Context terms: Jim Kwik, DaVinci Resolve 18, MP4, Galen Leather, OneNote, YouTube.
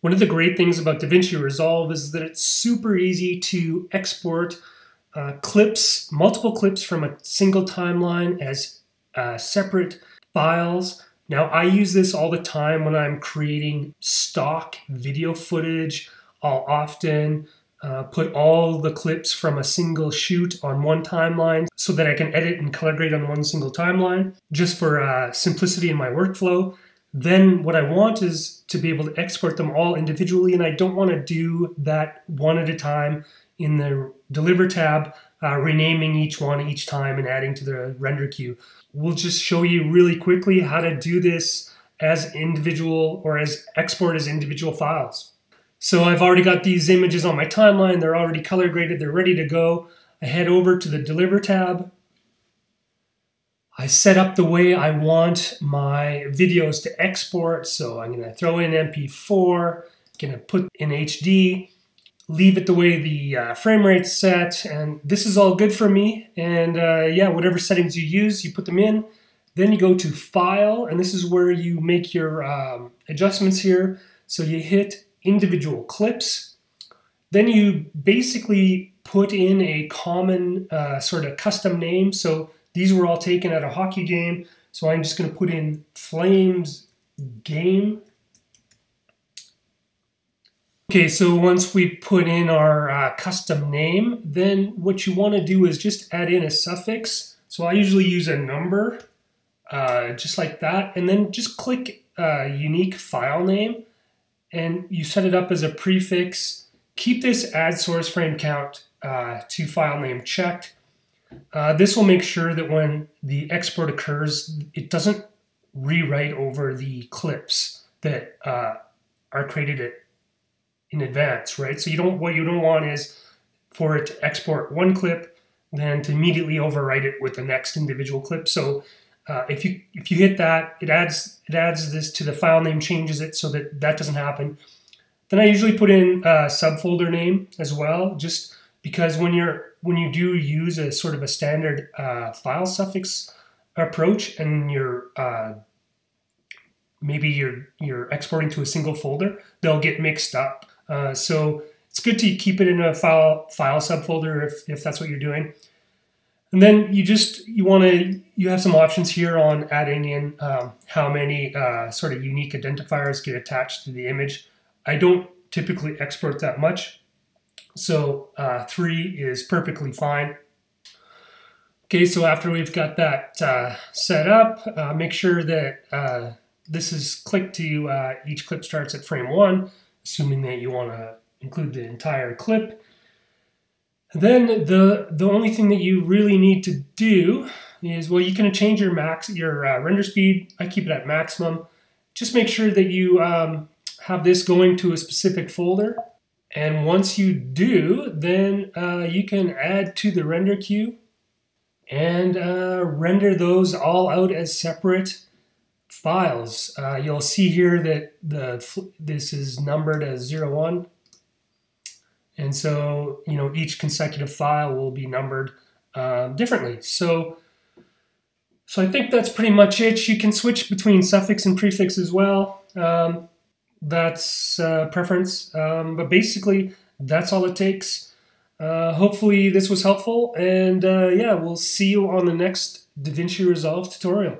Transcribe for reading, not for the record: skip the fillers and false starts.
One of the great things about DaVinci Resolve is that it's super easy to export clips, multiple clips from a single timeline as separate files. Now, I use this all the time when I'm creating stock video footage. I'll often put all the clips from a single shoot on one timeline so that I can edit and collaborate on one single timeline, just for simplicity in my workflow. Then what I want is to be able to export them all individually, and I don't want to do that one at a time in the Deliver tab, renaming each one each time and adding to the render queue. We'll just show you really quickly how to do this as individual, or as export as individual files. So I've already got these images on my timeline. They're already color graded. They're ready to go. I head over to the Deliver tab. I set up the way I want my videos to export. So I'm going to throw in MP4, going to put in HD, leave it the way the frame rate's set. And this is all good for me. And yeah, whatever settings you use, you put them in. Then you go to File, and this is where you make your adjustments here. So you hit individual clips. Then you basically put in a common sort of custom name. So these were all taken at a hockey game. So I'm just going to put in Flames game. Okay, so once we put in our custom name, then what you want to do is just add in a suffix. So I usually use a number, just like that. And then just click unique file name. And you set it up as a prefix. Keep this add source frame count to file name checked. This will make sure that when the export occurs, it doesn't rewrite over the clips that are created in advance, right? So what you don't want is for it to export one clip, then to immediately overwrite it with the next individual clip. So if you hit that, it adds this to the file name, changes it so that that doesn't happen. Then I usually put in a subfolder name as well, just because when you do use a sort of a standard file suffix approach, and you're maybe you're exporting to a single folder, they'll get mixed up. So it's good to keep it in a file subfolder if that's what you're doing. And then you have some options here on adding in how many sort of unique identifiers get attached to the image. I don't typically export that much, so 3 is perfectly fine. Okay, so after we've got that set up, make sure that this is clicked to each clip starts at frame 1, assuming that you want to include the entire clip. Then the only thing that you really need to do is, well, you can change your render speed. I keep it at maximum. Just make sure that you have this going to a specific folder. And once you do, then you can add to the render queue and render those all out as separate files. You'll see here that this is numbered as 01. And so, you know, each consecutive file will be numbered differently. So I think that's pretty much it. You can switch between suffix and prefix as well. That's preference. But basically, that's all it takes. Hopefully this was helpful. And yeah, we'll see you on the next DaVinci Resolve tutorial.